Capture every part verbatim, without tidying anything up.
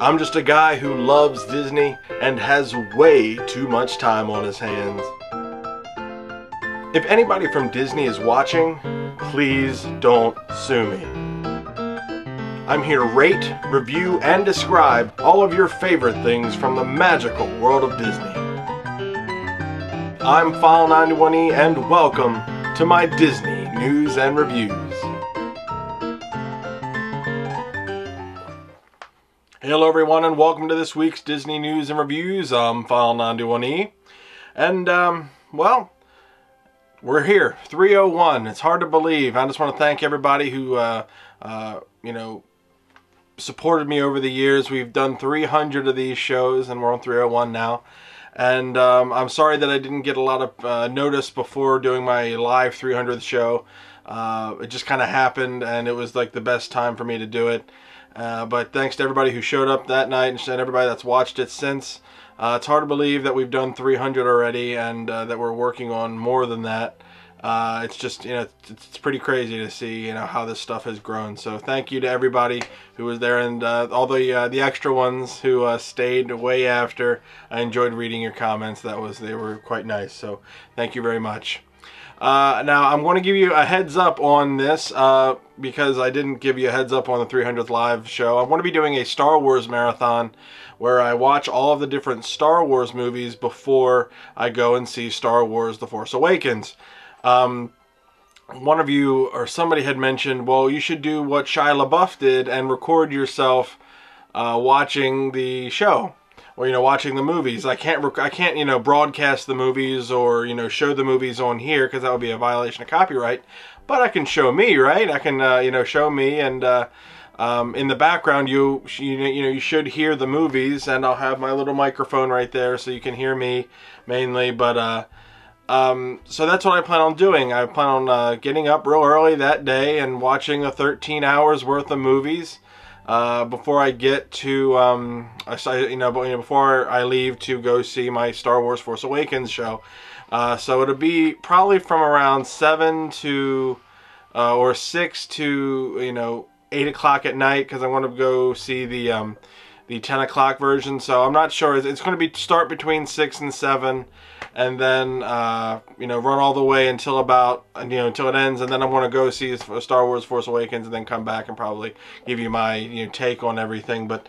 I'm just a guy who loves Disney and has way too much time on his hands. If anybody from Disney is watching, please don't sue me. I'm here to rate, review, and describe all of your favorite things from the magical world of Disney. I'm File ninety-one E and welcome to my Disney News and Reviews. Hello everyone and welcome to this week's Disney News and Reviews. I'm File ninety-one E and um, well, we're here, three oh one. It's hard to believe. I just want to thank everybody who uh, uh, you know, supported me over the years. We've done three hundred of these shows and we're on three oh one now. And um, I'm sorry that I didn't get a lot of uh, notice before doing my live three hundredth show. Uh, it just kind of happened and it was like the best time for me to do it. Uh, but thanks to everybody who showed up that night and everybody that's watched it since. Uh, it's hard to believe that we've done three hundred already and uh, that we're working on more than that. Uh, it's just, you know, it's, it's pretty crazy to see, you know, how this stuff has grown. So thank you to everybody who was there and uh, all the uh, the extra ones who uh, stayed way after. I enjoyed reading your comments. That was, they were quite nice. So thank you very much. Uh, now I'm going to give you a heads up on this uh, because I didn't give you a heads up on the three hundredth live show. I'm going to be doing a Star Wars marathon where I watch all of the different Star Wars movies before I go and see Star Wars: The Force Awakens. Um, one of you or somebody had mentioned, well, you should do what Shia LaBeouf did and record yourself uh, watching the show. Or, you know, watching the movies. I can't, rec I can't, you know, broadcast the movies or, you know, show the movies on here because that would be a violation of copyright. But I can show me, right? I can, uh, you know, show me, and uh, um, in the background, you, you, you know, you should hear the movies, and I'll have my little microphone right there so you can hear me mainly. But uh, um, so that's what I plan on doing. I plan on uh, getting up real early that day and watching a thirteen hours worth of movies. Uh, before I get to, um, you know, before I leave to go see my Star Wars Force Awakens show. Uh, so it'll be probably from around seven to, uh, or six to, you know, eight o'clock at night, because I want to go see the, um, the ten o'clock version. So I'm not sure. It's going to be start between six and seven, and then, uh, you know, run all the way until about, you know, until it ends. And then I want to go see Star Wars Force Awakens and then come back and probably give you my, you know, take on everything. But,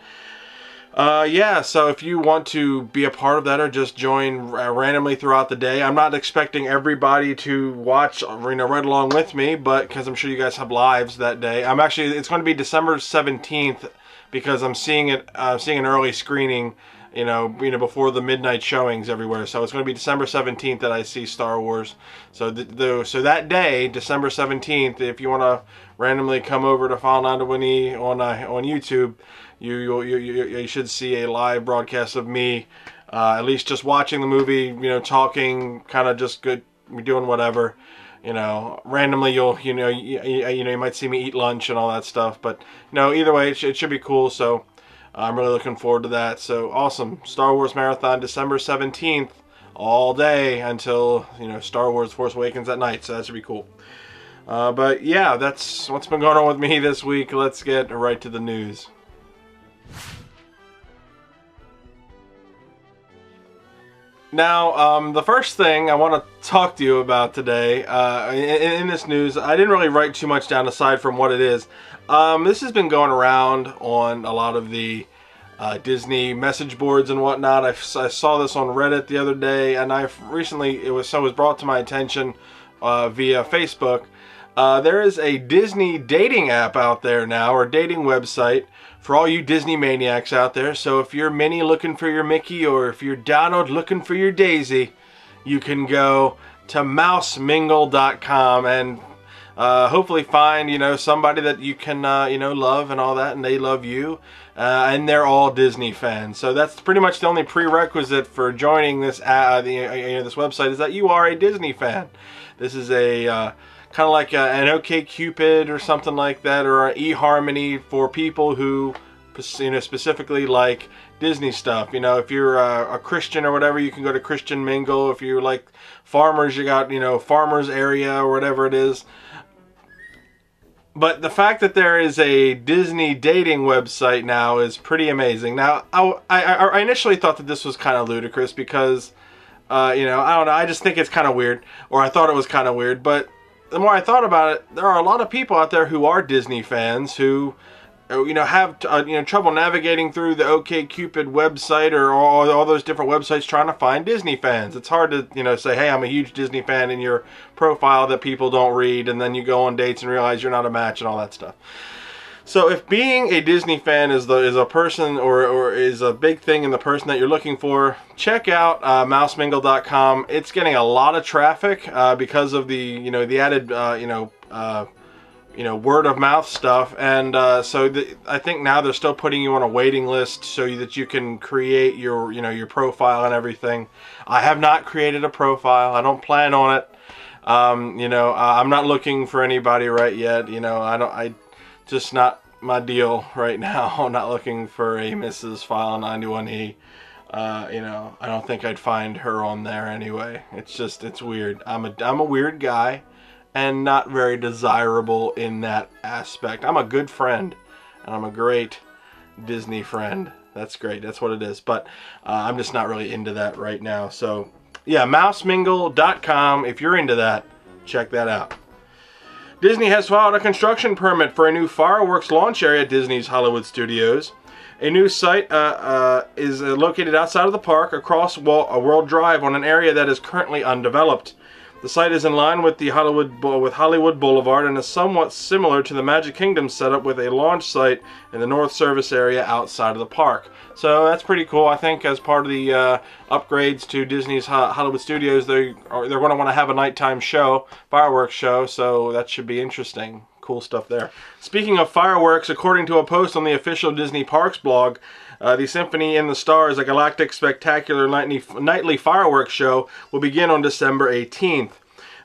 uh, yeah, so if you want to be a part of that or just join uh, randomly throughout the day, I'm not expecting everybody to watch, you know, right along with me, but because I'm sure you guys have lives that day. I'm actually, it's going to be December seventeenth because I'm seeing it, uh, seeing an early screening, you know, you know, before the midnight showings everywhere. So it's going to be December seventeenth that I see Star Wars. So the, the so that day, December seventeenth, if you want to randomly come over to File ninety-one E on uh, on YouTube, you you, you you should see a live broadcast of me, uh, at least just watching the movie, you know, talking, kind of just good, doing whatever. You know, randomly you'll, you know, you, you know, you might see me eat lunch and all that stuff. But, you know, either way, it, sh it should be cool. So I'm really looking forward to that. So awesome. Star Wars Marathon, December seventeenth, all day until, you know, Star Wars Force Awakens at night. So that should be cool. Uh, but yeah, that's what's been going on with me this week. Let's get right to the news. Now, um, the first thing I want to talk to you about today, uh, in, in this news, I didn't really write too much down aside from what it is. Um, this has been going around on a lot of the uh, Disney message boards and whatnot. I, I saw this on Reddit the other day, and I recently, it was, so it was brought to my attention uh, via Facebook. Uh, there is a Disney dating app out there now, or dating website, for all you Disney maniacs out there. So if you're Minnie looking for your Mickey, or if you're Donald looking for your Daisy, you can go to mouse mingle dot com and uh, hopefully find, you know, somebody that you can, uh, you know, love and all that, and they love you, uh, and they're all Disney fans. So that's pretty much the only prerequisite for joining this uh, the, uh, you know, this website is that you are a Disney fan. This is a uh, kind of like a, an OkCupid or something like that, or an eHarmony for people who, you know, specifically like Disney stuff. You know, if you're a, a Christian or whatever, you can go to Christian Mingle. If you like farmers, you got, you know, Farmers Area or whatever it is. But the fact that there is a Disney dating website now is pretty amazing. Now, I, I, I initially thought that this was kind of ludicrous because, uh, you know, I don't know, I just think it's kind of weird. Or I thought it was kind of weird. But the more I thought about it, there are a lot of people out there who are Disney fans who, you know, have uh, you know, trouble navigating through the OkCupid website or all, all those different websites trying to find Disney fans. It's hard to, you know, say, hey, I'm a huge Disney fan in your profile that people don't read, and then you go on dates and realize you're not a match and all that stuff. So if being a Disney fan is the is a person or, or is a big thing in the person that you're looking for, check out uh, mouse mingle dot com. It's getting a lot of traffic uh, because of the, you know, the added, uh, you know, uh, you know, word of mouth stuff. And uh, so the, I think now they're still putting you on a waiting list so that you can create your, you know, your profile and everything. I have not created a profile. I don't plan on it. Um, you know, uh, I'm not looking for anybody right yet. You know, I don't, I just not my deal right now. I'm not looking for a Missus File ninety-one E. Uh, you know, I don't think I'd find her on there anyway. It's just, it's weird. I'm a, I'm a weird guy. And not very desirable in that aspect. I'm a good friend, and I'm a great Disney friend. That's great. That's what it is. But uh, I'm just not really into that right now. So, yeah, mouse mingle dot com. If you're into that, check that out. Disney has filed a construction permit for a new fireworks launch area at Disney's Hollywood Studios. A new site uh, uh, is located outside of the park across World Drive on an area that is currently undeveloped. The site is in line with the Hollywood with Hollywood Boulevard and is somewhat similar to the Magic Kingdom setup with a launch site in the North Service area outside of the park. So that's pretty cool. I think as part of the uh, upgrades to Disney's Hollywood Studios, they are, they're going to want to have a nighttime show, fireworks show, so that should be interesting. Cool stuff there. Speaking of fireworks, according to a post on the official Disney Parks blog, uh, the Symphony in the Stars, a galactic spectacular nightly, nightly fireworks show, will begin on December eighteenth.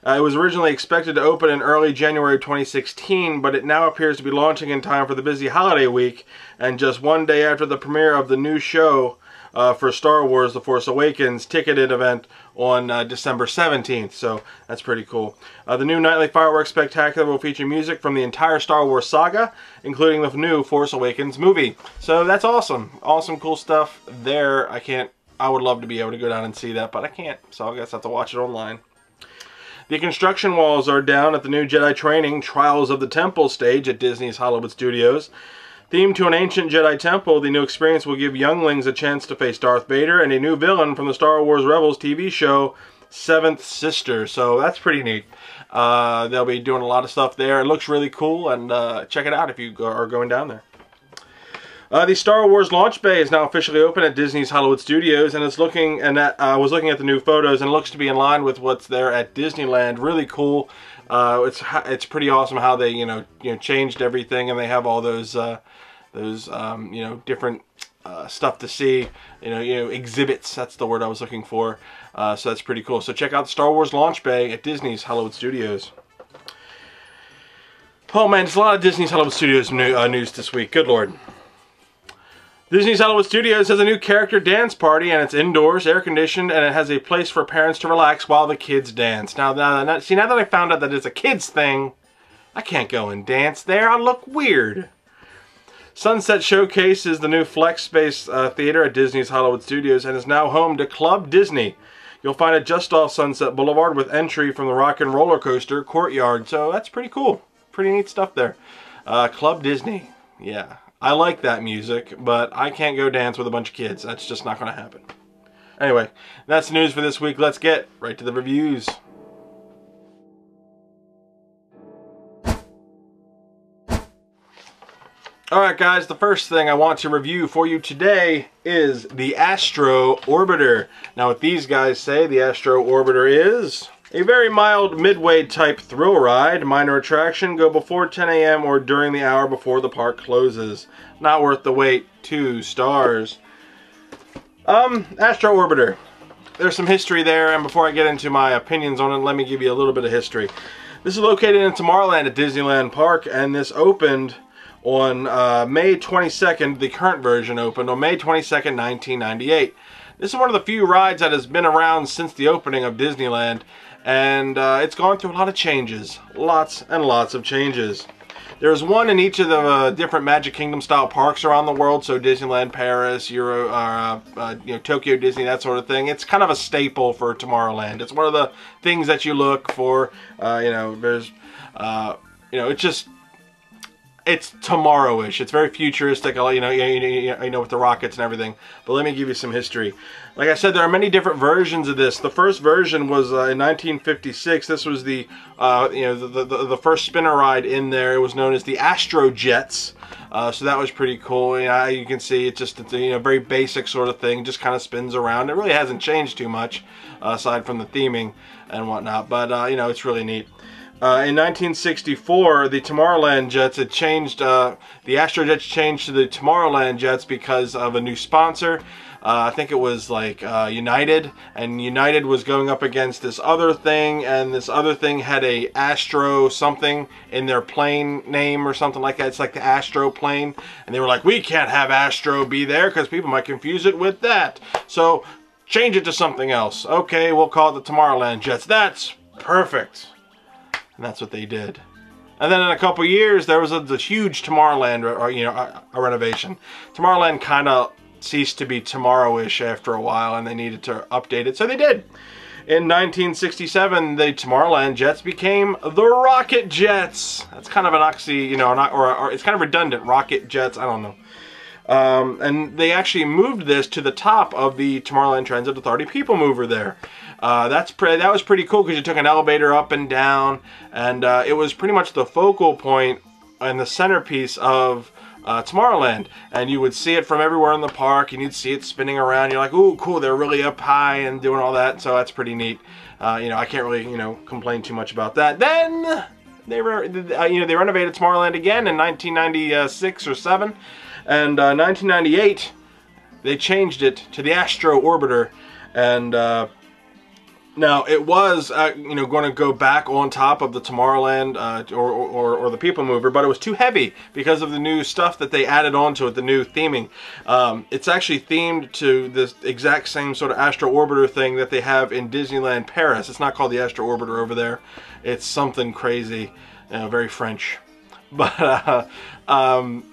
Uh, it was originally expected to open in early January twenty sixteen, but it now appears to be launching in time for the busy holiday week, and just one day after the premiere of the new show uh, for Star Wars: The Force Awakens ticketed event on uh, December seventeenth, so that's pretty cool. Uh, the new nightly fireworks spectacular will feature music from the entire Star Wars saga, including the new Force Awakens movie. So that's awesome. Awesome, cool stuff there. I can't, I would love to be able to go down and see that, but I can't, so I guess I have to watch it online. The construction walls are down at the new Jedi Training Trials of the Temple stage at Disney's Hollywood Studios. Themed to an ancient Jedi temple, the new experience will give younglings a chance to face Darth Vader and a new villain from the Star Wars Rebels T V show, Seventh Sister. So that's pretty neat. Uh, they'll be doing a lot of stuff there. It looks really cool, and uh, check it out if you are going down there. Uh, the Star Wars Launch Bay is now officially open at Disney's Hollywood Studios, and it's looking. And I uh, was looking at the new photos, and it looks to be in line with what's there at Disneyland. Really cool. Uh, it's it's pretty awesome how they you know you know changed everything, and they have all those uh, those um, you know different uh, stuff to see. You know you know exhibits. That's the word I was looking for. Uh, so that's pretty cool. So check out the Star Wars Launch Bay at Disney's Hollywood Studios. Oh man, there's a lot of Disney's Hollywood Studios new, uh, news this week. Good lord. Disney's Hollywood Studios has a new character dance party, and it's indoors, air-conditioned, and it has a place for parents to relax while the kids dance. Now, now, now, see, now that I found out that it's a kids thing, I can't go and dance there. I look weird. Sunset Showcase is the new flex space uh, theater at Disney's Hollywood Studios and is now home to Club Disney. You'll find it just off Sunset Boulevard with entry from the Rock and Roller Coaster courtyard. So that's pretty cool. Pretty neat stuff there. Uh, Club Disney. Yeah. I like that music, but I can't go dance with a bunch of kids. That's just not going to happen. Anyway, that's the news for this week. Let's get right to the reviews. Alright guys, the first thing I want to review for you today is the Astro Orbiter. Now what these guys say the Astro Orbiter is... a very mild midway type thrill ride, minor attraction, go before ten A M or during the hour before the park closes. Not worth the wait, two stars. Um, Astro Orbiter. There's some history there, and before I get into my opinions on it, let me give you a little bit of history. This is located in Tomorrowland at Disneyland Park, and this opened on uh, May twenty-second, the current version opened on May twenty-second, nineteen ninety-eight. This is one of the few rides that has been around since the opening of Disneyland, and uh, it's gone through a lot of changes. Lots and lots of changes. There's one in each of the uh, different Magic Kingdom style parks around the world, so Disneyland Paris, Euro, uh, uh, you know, Tokyo Disney, that sort of thing. It's kind of a staple for Tomorrowland. It's one of the things that you look for. Uh, you know, there's, uh, you know, it's just. It's tomorrowish. It's very futuristic. You know, you know, you know, with the rockets and everything. But let me give you some history. Like I said, there are many different versions of this. The first version was uh, in nineteen fifty-six. This was the, uh, you know, the, the the first spinner ride in there. It was known as the Astro Jets. Uh, so that was pretty cool. You know, you can see it's just a, you know, very basic sort of thing. Just kind of spins around. It really hasn't changed too much, uh, aside from the theming and whatnot. But uh, you know, it's really neat. Uh, in nineteen sixty-four, the Tomorrowland Jets had changed, uh, the Astro Jets changed to the Tomorrowland Jets because of a new sponsor. Uh, I think it was like uh, United, and United was going up against this other thing, and this other thing had a Astro something in their plane name or something like that. It's like the Astro plane, and they were like, we can't have Astro be there because people might confuse it with that. So change it to something else. Okay, we'll call it the Tomorrowland Jets. That's perfect. And that's what they did. And then in a couple years, there was a the huge Tomorrowland, or you know, a, a renovation. Tomorrowland kind of ceased to be tomorrowish after a while, and they needed to update it, so they did. In nineteen sixty-seven, the Tomorrowland Jets became the Rocket Jets. That's kind of an oxy, you know, or, or it's kind of redundant. Rocket Jets, I don't know. Um, and they actually moved this to the top of the Tomorrowland Transit Authority people mover there. Uh, that's pre that was pretty cool because you took an elevator up and down, and uh, it was pretty much the focal point and the centerpiece of uh, Tomorrowland. And you would see it from everywhere in the park, and you'd see it spinning around. You're like, ooh, cool, they're really up high and doing all that, so that's pretty neat. Uh, you know, I can't really, you know, complain too much about that. Then they were, uh, you know, they renovated Tomorrowland again in nineteen ninety-six or seven. And uh, nineteen ninety-eight, they changed it to the Astro Orbiter, and uh, now it was, uh, you know, going to go back on top of the Tomorrowland uh, or, or, or the People Mover, but it was too heavy because of the new stuff that they added onto it, the new theming. Um, it's actually themed to this exact same sort of Astro Orbiter thing that they have in Disneyland Paris. It's not called the Astro Orbiter over there; it's something crazy, you know, very French, but. Uh, um,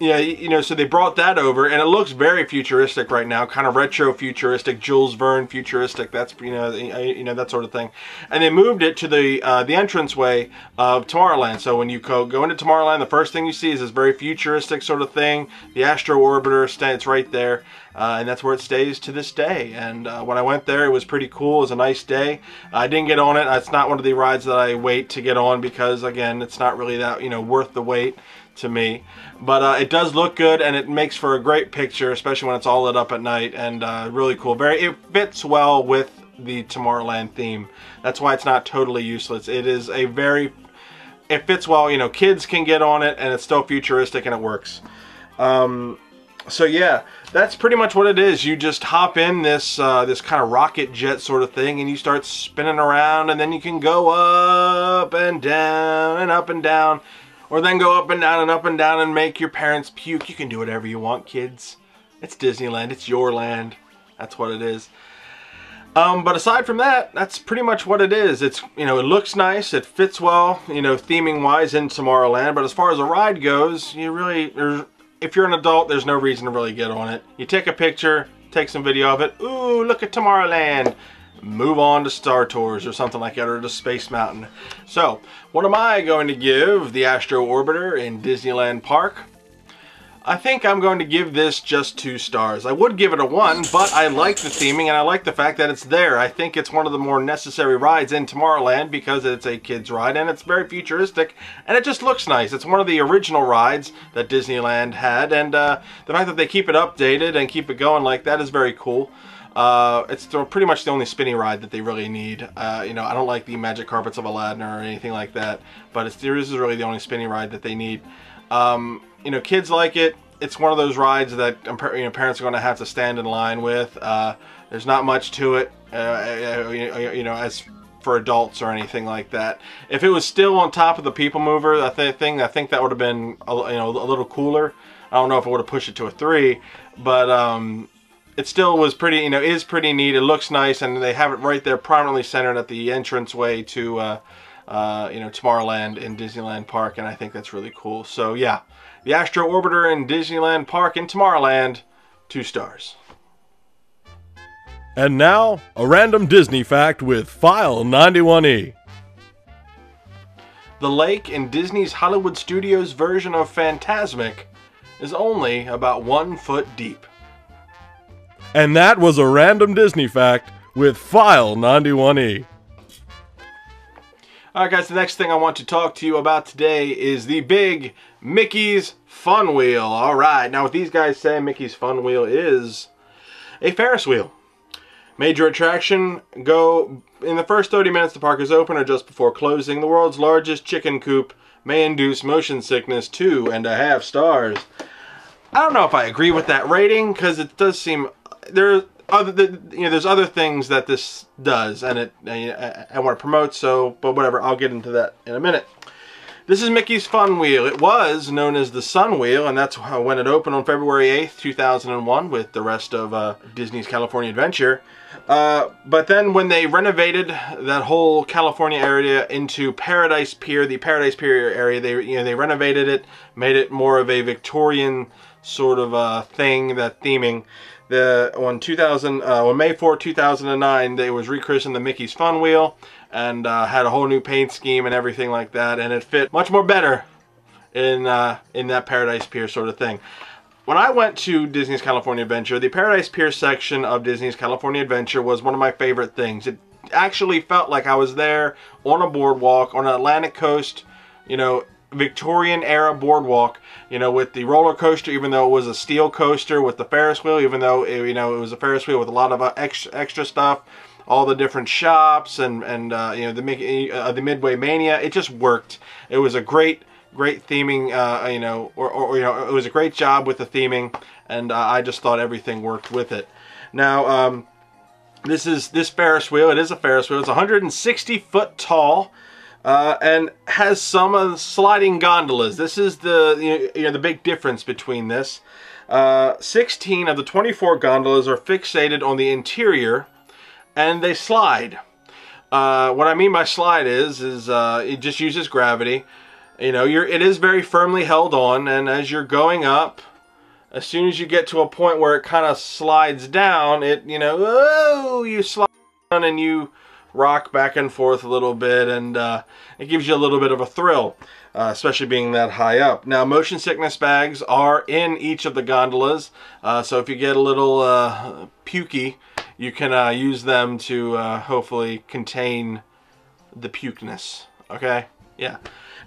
Yeah, you know, so they brought that over, and it looks very futuristic right now, kind of retro futuristic, Jules Verne futuristic. That's you know, you know that sort of thing. And they moved it to the uh, the entranceway of Tomorrowland. So when you go go into Tomorrowland, the first thing you see is this very futuristic sort of thing. The Astro Orbiter stands right there, uh, and that's where it stays to this day. And uh, when I went there, it was pretty cool. It was a nice day. I didn't get on it. It's not one of the rides that I wait to get on because again, it's not really that you know worth the wait. To me, but uh, it does look good, and it makes for a great picture, especially when it's all lit up at night, and uh, really cool. Very, it fits well with the Tomorrowland theme. That's why it's not totally useless. It is a very, it fits well. You know, kids can get on it, and it's still futuristic, and it works. Um, so yeah, that's pretty much what it is. You just hop in this uh, this kind of rocket jet sort of thing, and you start spinning around, and then you can go up and down and up and down. Or then go up and down and up and down and make your parents puke. You can do whatever you want, kids. It's Disneyland. It's your land. That's what it is. Um, but aside from that, that's pretty much what it is. It's, you know, it looks nice. It fits well, you know, theming-wise in Tomorrowland. But as far as a ride goes, you really, if you're an adult, there's no reason to really get on it. You take a picture, take some video of it. Ooh, look at Tomorrowland. Move on to Star Tours or something like that, or to Space Mountain. So, what am I going to give the Astro Orbiter in Disneyland Park? I think I'm going to give this just two stars. I would give it a one, but I like the theming, and I like the fact that it's there. I think it's one of the more necessary rides in Tomorrowland because it's a kid's ride, and it's very futuristic, and it just looks nice. It's one of the original rides that Disneyland had, and uh, the fact that they keep it updated and keep it going like that is very cool. Uh, it's pretty much the only spinny ride that they really need. Uh, you know, I don't like the Magic Carpets of Aladdin or anything like that, but it's, this is really the only spinny ride that they need. Um, you know, kids like it. It's one of those rides that you know, parents are going to have to stand in line with. Uh, there's not much to it, uh, you know, as for adults or anything like that. If it was still on top of the People Mover, that thing, I think that would have been a, you know a little cooler. I don't know if I would have pushed it to a three, but. Um, It still was pretty, you know, is pretty neat. It looks nice, and they have it right there, prominently centered at the entranceway to uh, uh, you know, Tomorrowland and Disneyland Park, and I think that's really cool. So yeah, the Astro Orbiter in Disneyland Park and Tomorrowland, two stars. And now, a random Disney fact with File ninety-one E. The lake in Disney's Hollywood Studios version of Fantasmic is only about one foot deep. And that was a random Disney fact with File ninety-one E. Alright guys, the next thing I want to talk to you about today is the big Mickey's Fun Wheel. Alright, now what these guys say Mickey's Fun Wheel is a Ferris wheel. Major attraction, go in the first thirty minutes the park is open or just before closing. The world's largest chicken coop may induce motion sickness, two and a half stars. I don't know if I agree with that rating, because it does seem there other you know there's other things that this does and it I, I want to promote, so but whatever, I'll get into that in a minute. This is Mickey's Fun Wheel. It was known as the Sun Wheel, and that's when it opened on February eighth, two thousand one with the rest of uh, Disney's California Adventure. Uh, but then when they renovated that whole California area into Paradise Pier, the Paradise Pier area, they you know they renovated it, made it more of a Victorian sort of uh, thing, that theming. The, on, two thousand, uh, on May fourth, two thousand nine, they was rechristened the Mickey's Fun Wheel, and uh, had a whole new paint scheme and everything like that, and it fit much more better in, uh, in that Paradise Pier sort of thing. When I went to Disney's California Adventure, the Paradise Pier section of Disney's California Adventure was one of my favorite things. It actually felt like I was there on a boardwalk, on an Atlantic coast, you know, Victorian era boardwalk, you know, with the roller coaster, even though it was a steel coaster, with the Ferris wheel, even though it, you know, it was a Ferris wheel with a lot of uh, extra, extra stuff, all the different shops, and and uh, you know the uh, the Midway Mania. It just worked. It was a great, great theming, uh, you know, or, or you know, it was a great job with the theming, and uh, I just thought everything worked with it. Now, um, this is this Ferris wheel. It is a Ferris wheel. It's one hundred sixty foot tall. Uh, and has some of the sliding gondolas. This is the you know the big difference between this. Uh, sixteen of the twenty-four gondolas are fixated on the interior, and they slide. Uh, what I mean by slide is is uh, it just uses gravity. You know, you're it is very firmly held on, and as you're going up, as soon as you get to a point where it kind of slides down, it you know oh you slide down and you rock back and forth a little bit, and uh, it gives you a little bit of a thrill, uh, especially being that high up. Now, motion sickness bags are in each of the gondolas, uh, so if you get a little uh, pukey, you can uh, use them to uh, hopefully contain the pukeness. Okay, yeah.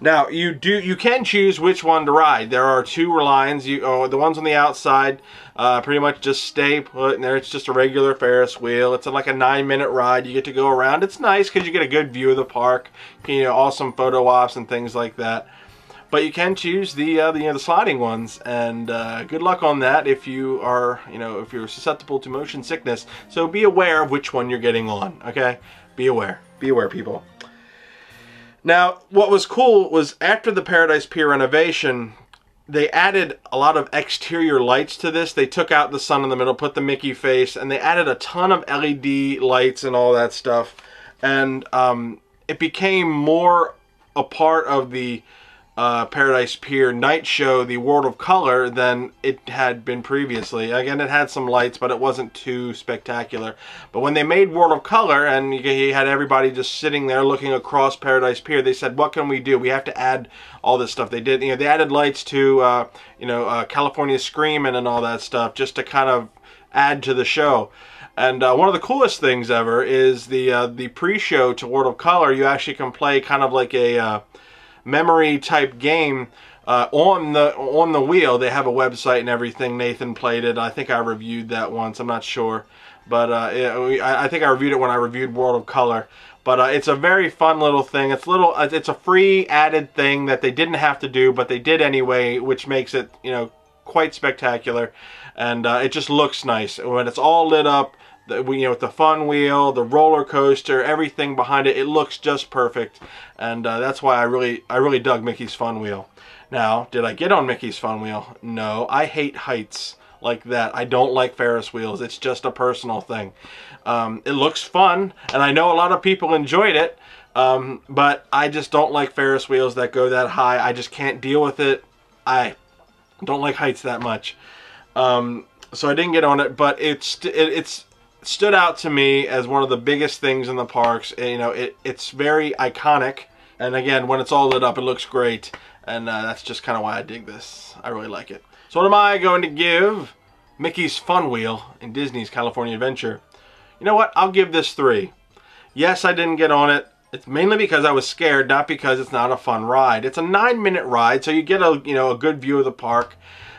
Now you do you can choose which one to ride. There are two lines. You oh, the ones on the outside uh, pretty much just stay put in there. It's just a regular Ferris wheel. It's like a nine minute ride. You get to go around. It's nice because you get a good view of the park. You know, awesome photo ops and things like that. But you can choose the uh, the, you know, the sliding ones, and uh, good luck on that if you are you know if you're susceptible to motion sickness. So be aware of which one you're getting on. Okay, be aware. Be aware, people. Now, what was cool was after the Paradise Pier renovation, they added a lot of exterior lights to this. They took out the sun in the middle, put the Mickey face, and they added a ton of L E D lights and all that stuff. And um, it became more a part of the uh, Paradise Pier night show, the World of Color, than it had been previously. Again, it had some lights, but it wasn't too spectacular. But when they made World of Color and you had everybody just sitting there looking across Paradise Pier, they said, what can we do? We have to add all this stuff. They did, you know, they added lights to, uh, you know, uh, California Screamin' and all that stuff, just to kind of add to the show. And uh, one of the coolest things ever is the, uh, the pre-show to World of Color. You actually can play kind of like a, uh, memory type game uh, on the on the wheel. They have a website and everything. Nathan played it. I think I reviewed that once. I'm not sure, but uh, it, I think I reviewed it when I reviewed World of Color. But uh, it's a very fun little thing. It's little. It's a free added thing that they didn't have to do, but they did anyway, which makes it you know quite spectacular, and uh, it just looks nice when it's all lit up. The, you know, with the fun wheel, the roller coaster, everything behind it, it looks just perfect, and uh, that's why I really, I really dug Mickey's Fun Wheel. Now, did I get on Mickey's Fun Wheel? No, I hate heights like that. I don't like Ferris wheels. It's just a personal thing. Um, it looks fun, and I know a lot of people enjoyed it, Um, but I just don't like Ferris wheels that go that high. I just can't deal with it. I don't like heights that much. Um, so I didn't get on it, but it's, it, it's stood out to me as one of the biggest things in the parks. You know, it, it's very iconic. And again, when it's all lit up, it looks great. And uh, that's just kind of why I dig this. I really like it. So what am I going to give Mickey's Fun Wheel in Disney's California Adventure? You know what? I'll give this three. Yes, I didn't get on it. It's mainly because I was scared, not because it's not a fun ride. It's a nine-minute ride, so you get a you know a good view of the park.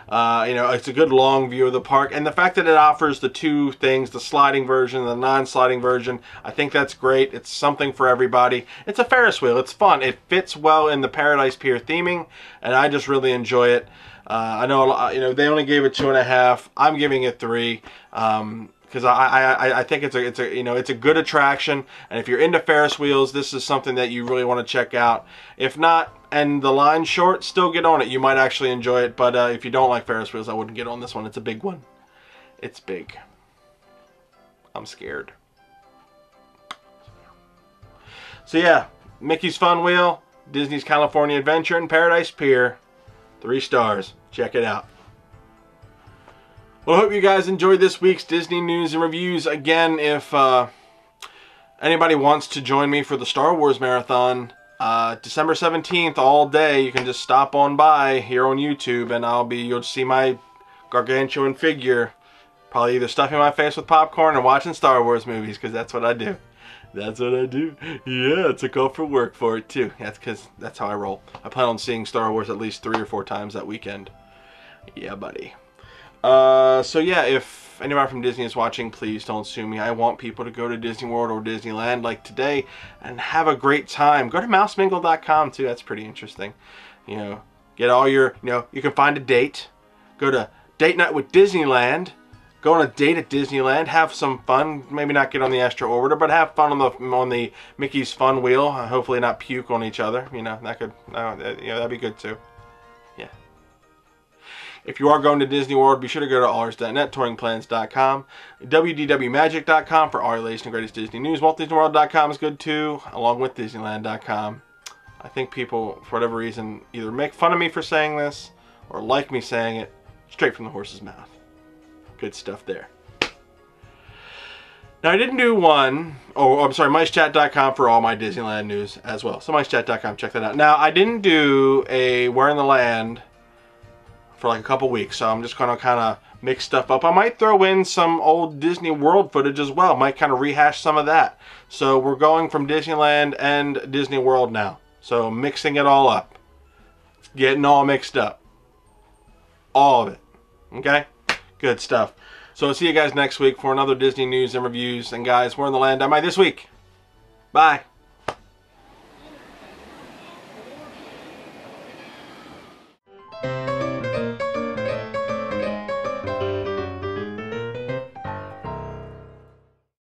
Uh, you know, it's a good long view of the park, and the fact that it offers the two things, the sliding version and the non-sliding version, I think that's great. It's something for everybody. It's a Ferris wheel. It's fun. It fits well in the Paradise Pier theming, and I just really enjoy it. Uh, I know a lot, you know they only gave it two and a half. I'm giving it three. Um, Because I, I I think it's a it's a you know it's a good attraction, and if you're into Ferris wheels, this is something that you really want to check out. If not, and the line's short, still get on it. You might actually enjoy it. But uh, if you don't like Ferris wheels, I wouldn't get on this one. It's a big one. It's big. I'm scared. So yeah, Mickey's Fun Wheel, Disney's California Adventure, and Paradise Pier, three stars. Check it out. Well, I hope you guys enjoyed this week's Disney news and reviews. Again, if uh, anybody wants to join me for the Star Wars Marathon, uh, December seventeenth, all day, you can just stop on by here on YouTube, and I'll be, you'll see my gargantuan figure, probably either stuffing my face with popcorn or watching Star Wars movies, because that's what I do. That's what I do. Yeah, it's a call for work for it, too. That's because that's how I roll. I plan on seeing Star Wars at least three or four times that weekend. Yeah, buddy. Uh, so yeah, if anybody from Disney is watching, please don't sue me. I want people to go to Disney World or Disneyland like today and have a great time. Go to mouse mingle dot com too. That's pretty interesting. You know, get all your, you know, you can find a date. Go to date night with Disneyland. Go on a date at Disneyland. Have some fun. Maybe not get on the Astro Orbiter, but have fun on the on the Mickey's Fun Wheel. Hopefully not puke on each other. You know, that could, uh, you know, that'd be good too. Yeah. If you are going to Disney World, be sure to go to allers dot net, touring plans dot com, w w w dot magic dot com for all your latest and greatest Disney news. walt disney world dot com is good too, along with disneyland dot com. I think people, for whatever reason, either make fun of me for saying this or like me saying it straight from the horse's mouth. Good stuff there. Now, I didn't do one, oh, I'm sorry, mice chat dot com for all my Disneyland news as well. So, mice chat dot com, check that out. Now, I didn't do a Where in the Land for like a couple weeks, so I'm just going to kind of mix stuff up. I might throw in some old Disney World footage as well. Might kind of rehash some of that. So we're going from Disneyland and Disney World now. So mixing it all up. It's getting all mixed up. All of it. Okay? Good stuff. So I'll see you guys next week for another Disney news and reviews. And guys, we're in the land. Am I this week? Bye.